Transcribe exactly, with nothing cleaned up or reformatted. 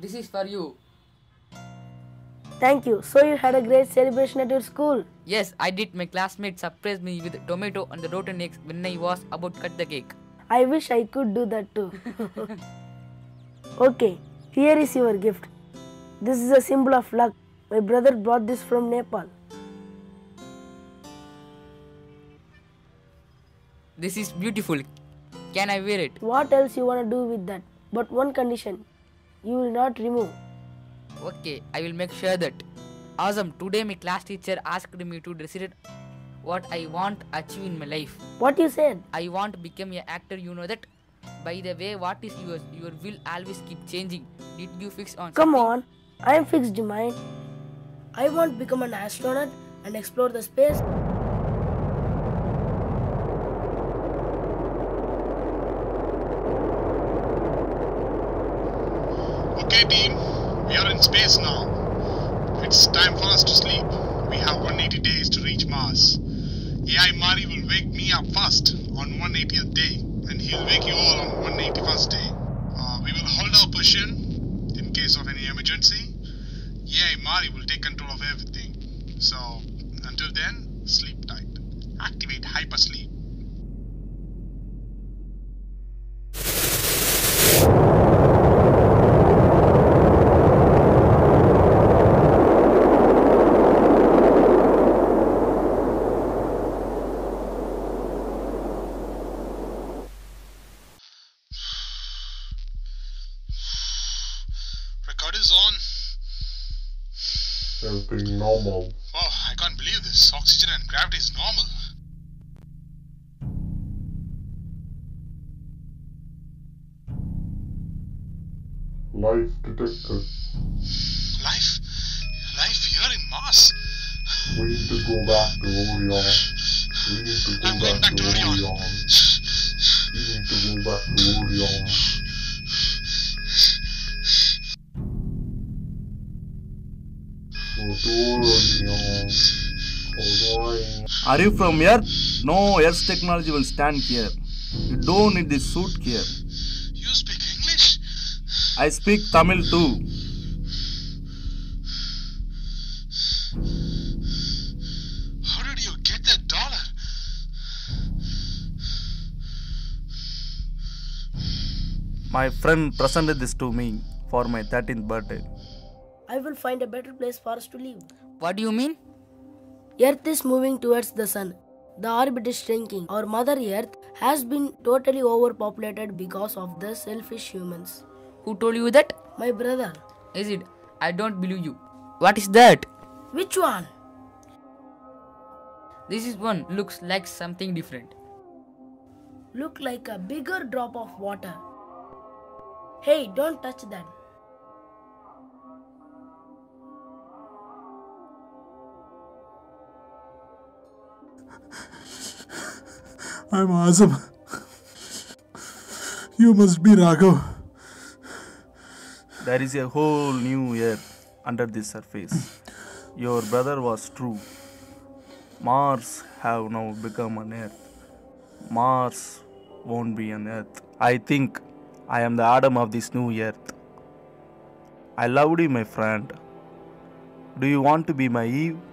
This is for you. Thank you. So you had a great celebration at your school? Yes, I did. My classmates surprised me with tomato and the rotten eggs when I was about to cut the cake. I wish I could do that too. Okay, here is your gift. This is a symbol of luck. My brother brought this from Nepal. This is beautiful. Can I wear it? What else you want to do with that? But one condition. You will not remove. Okay, I will make sure that. Awesome. Today my class teacher asked me to decide what I want to achieve in my life. What you said? I want to become an actor, you know that. By the way, what is yours? Your will always keep changing. Did you fix on Come something? on. I am fixed in mind. I want to become an astronaut and explore the space. Okay team, we are in space now. It's time for us to sleep. We have one hundred eighty days to reach Mars. A I Mari will wake me up first on one hundred eightieth day and he'll wake you all on one hundred eighty-first day. Uh, we will hold our position in case of any emergency. A I Mari will take control of everything. So until then, sleep tight. Activate hypersleep. Normal. Wow, I can't believe this. Oxygen and gravity is normal. Life detected. Life? Life here in Mars? We need to go back to Orion. We need to go I'm back, back to Orion. Orion. We need to go back to Orion. Are you from Earth? No, Earth's technology will stand here. You don't need this suit here. You speak English? I speak Tamil too. How did you get that dollar? My friend presented this to me for my thirteenth birthday. I will find a better place for us to live. What do you mean? Earth is moving towards the sun. The orbit is shrinking. Our mother Earth has been totally overpopulated because of the selfish humans. Who told you that? My brother. Is it? I don't believe you. What is that? Which one? This is one. Looks like something different. Look like a bigger drop of water. Hey, don't touch that. I'm awesome. You must be Rago. There is a whole new Earth under this surface. Your brother was true. Mars have now become an Earth. Mars won't be an Earth. I think I am the Adam of this new Earth. I loved you, my friend. Do you want to be my Eve?